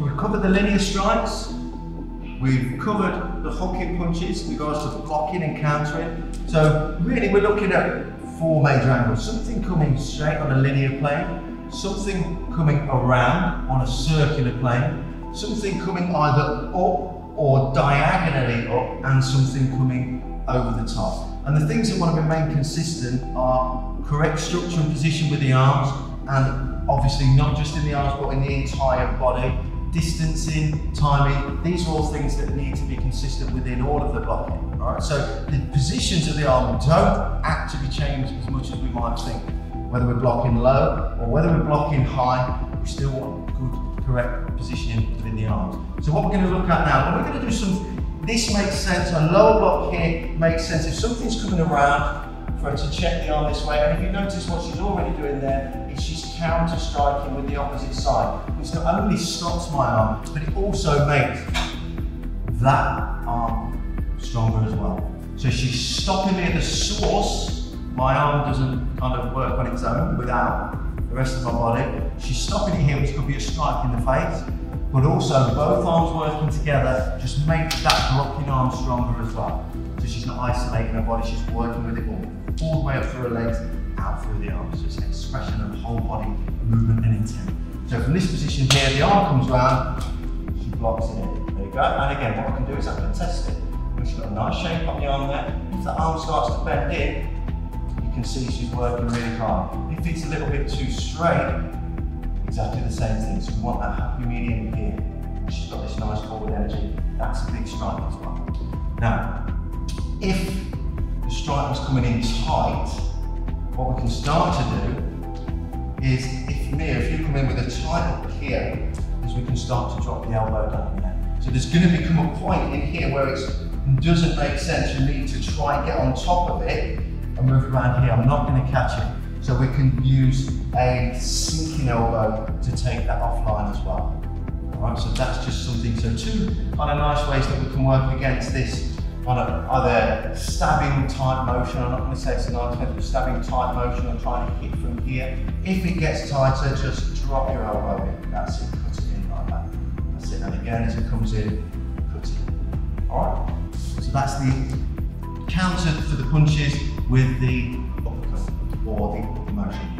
So we've covered the linear strikes, we've covered the hocking punches in regards to blocking and countering. So really we're looking at four major angles, something coming straight on a linear plane, something coming around on a circular plane, something coming either up or diagonally up, and something coming over the top. And the things that want to remain consistent are correct structure and position with the arms, and obviously not just in the arms but in the entire body. Distancing, timing, these are all things that need to be consistent within all of the blocking. Right? So the positions of the arm don't actually change as much as we might think. Whether we're blocking low or whether we're blocking high, we still want good, correct positioning within the arms. So what we're going to look at now, we're going to do some, this makes sense, a lower block here makes sense. If something's coming around, for her to check the arm this way, and if you notice what she's already doing there, is she's counter-striking with the opposite side, which not only stops my arm, but it also makes that arm stronger as well. So she's stopping me at the source. My arm doesn't kind of work on its own without the rest of my body. She's stopping it here, which could be a strike in the face, but also both arms working together just makes that blocking arm stronger as well. So she's not isolating her body, she's working with it all the way up through her legs, out through the arms. So it's an expression of the whole body movement and intent. So from this position here, the arm comes round, she blocks it in. There you go. And again, what I can do is I can test it. She's got a nice shape on the arm there. If the arm starts to bend in, you can see she's working really hard. If it's a little bit too straight, exactly the same thing. So we want that happy medium here. She's got this nice forward energy. That's a big strike as well. Now, if the strike was coming in tight, what we can start to do is, if you come in with a tight hook here, is we can start to drop the elbow down there. So there's going to become a point in here where it doesn't make sense. You need to try and get on top of it and move it around here. I'm not going to catch it. So we can use a sinking elbow to take that offline as well. All right, so that's just something. So two kind of nice ways that we can work against this. On either stabbing tight motion, I'm not going to say it's a nice method, but stabbing tight motion or trying to hit from here. If it gets tighter, just drop your elbow in. That's it, cut it in like that. That's it, and again, as it comes in, cut it in. All right, so that's the counter for the punches with the uppercut or the upper motion.